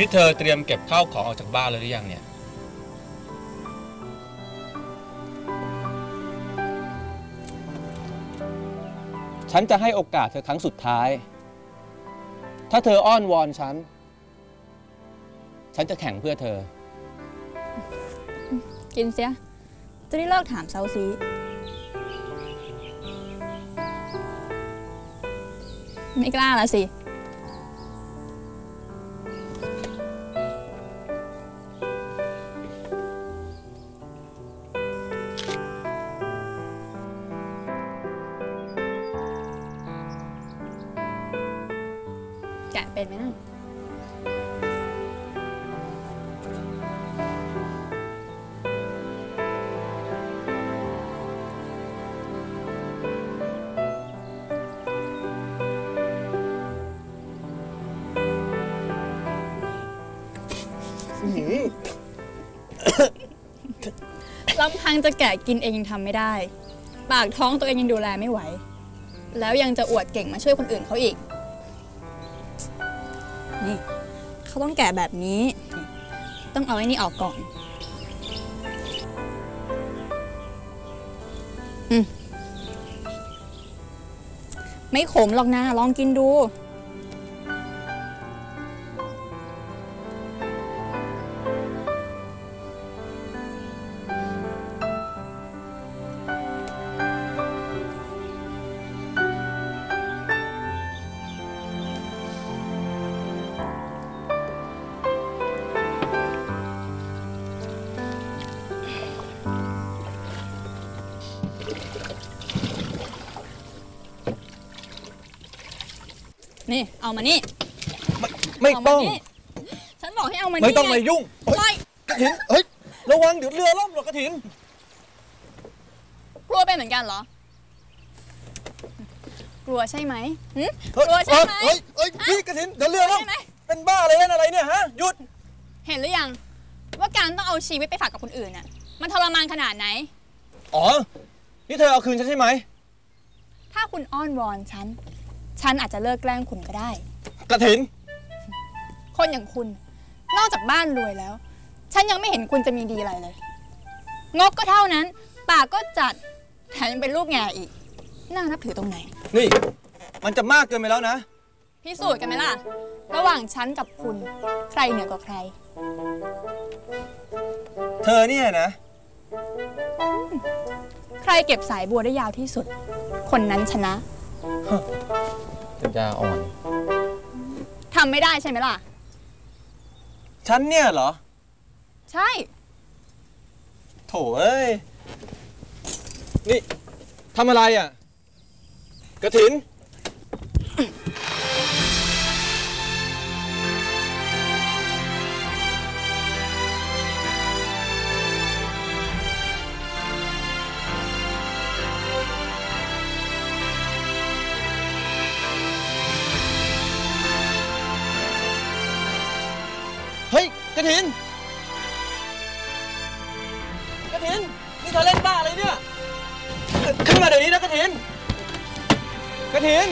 นี่เธอเตรียมเก็บข้าวของออกจากบ้านเลยหรือยังเนี่ยฉันจะให้โอกาสเธอครั้งสุดท้ายถ้าเธออ้อนวอนฉันจะแข่งเพื่อเธอกินเสียจะได้เลิกถามเซาซีไม่กล้าละสิแกะเป็นไหมนั่นลำพังจะแกะกินเองยังทำไม่ได้ปากท้องตัวเองยังดูแลไม่ไหวแล้วยังจะอวดเก่งมาช่วยคนอื่นเขาอีกนี่เขาต้องแกะแบบนี้ต้องเอาไอ้นี่ออกก่อนไม่ขมหรอกนะลองกินดูนี่เอามานี่ไม่ต้องฉันบอกให้เอามานี่ไม่ต้องมายุ่งกระถินเฮ้ยระวังเดี๋ยวเรือล่มหรอกกระถินกลัวเป็นเหมือนกันเหรอกลัวใช่ไหมกลัวใช่ไหมนี่กระถินเดี๋ยวเรือล่มเป็นบ้าอะไรนั่นอะไรเนี่ยฮะหยุดเห็นหรือยังว่าการต้องเอาชีวิตไปฝากกับคนอื่นน่ะมันทรมานขนาดไหนอ๋อนี่เธอเอาคืนฉันใช่ไหมถ้าคุณอ้อนวอนฉันอาจจะเลิกแกล้งคุณก็ได้กระถินคนอย่างคุณนอกจากบ้านรวยแล้วฉันยังไม่เห็นคุณจะมีดีอะไรเลยงกก็เท่านั้นปากก็จัดแถมยังเป็นรูปแง่อีกน่านับถือตรงไหนนี่มันจะมากเกินไปแล้วนะพิสูจน์กันไหมล่ะระหว่างฉันกับคุณใครเหนือกว่าใครเธอเนี่ยนะใครเก็บสายบัวได้ยาวที่สุดคนนั้นชนะปัญญาอ่อนทำไม่ได้ใช่ไหมล่ะฉันเนี่ยเหรอใช่โถเอ้ยนี่ทำอะไรอ่ะกฐินกฐิน นี่เธอเล่นบ้าอะไรเนี่ยขึ้นมาเดี๋ยวนี้นะกฐิน กฐิน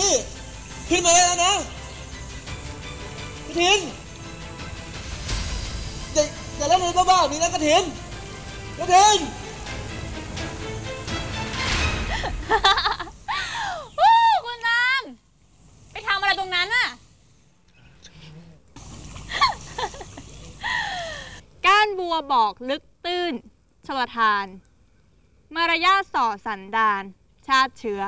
นี่ขึ้นมาแล้วนะก ถินจะเล่นอะไรบ้าๆนี่นะกถินกถินคุณนางไปทำอะไรตรงนั้นน่ะก้านบัวบอกลึกตื้นชลทานมารยาส่อสันดานชาติเชื้อ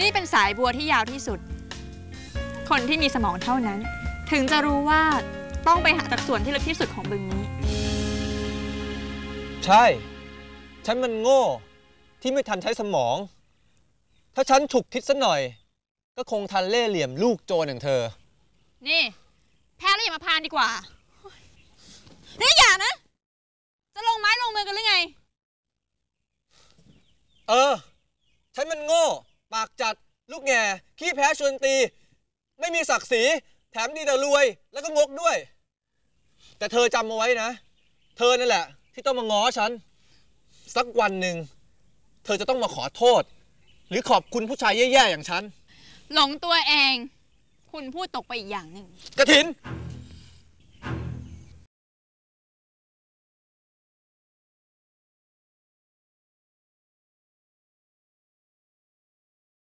นี่เป็นสายบัวที่ยาวที่สุดคนที่มีสมองเท่านั้นถึงจะรู้ว่าต้องไปหาจากส่วนที่ลึกที่สุดของบึงนี้ใช่ฉันมันโง่ที่ไม่ทันใช้สมองถ้าฉันฉุกคิดสักหน่อยก็คงทันเล่เหลี่ยมลูกโจรอย่างเธอนี่แพ้แล้วอย่ามาพานดีกว่านี่อย่านะจะลงไม้ลงมือกันหรือไงฉันมันโง่ปากจัดลูกแง่ขี้แพ้ชวนตีไม่มีศักดิ์ศรีแถมดีแต่รวยแล้วก็งกด้วยแต่เธอจำเอาไว้นะเธอนั่นแหละที่ต้องมาง้อฉันสักวันหนึ่งเธอจะต้องมาขอโทษหรือขอบคุณผู้ชายแย่ๆอย่างฉันหลงตัวเองคุณพูดตกไปอีกอย่างหนึ่งกฐิน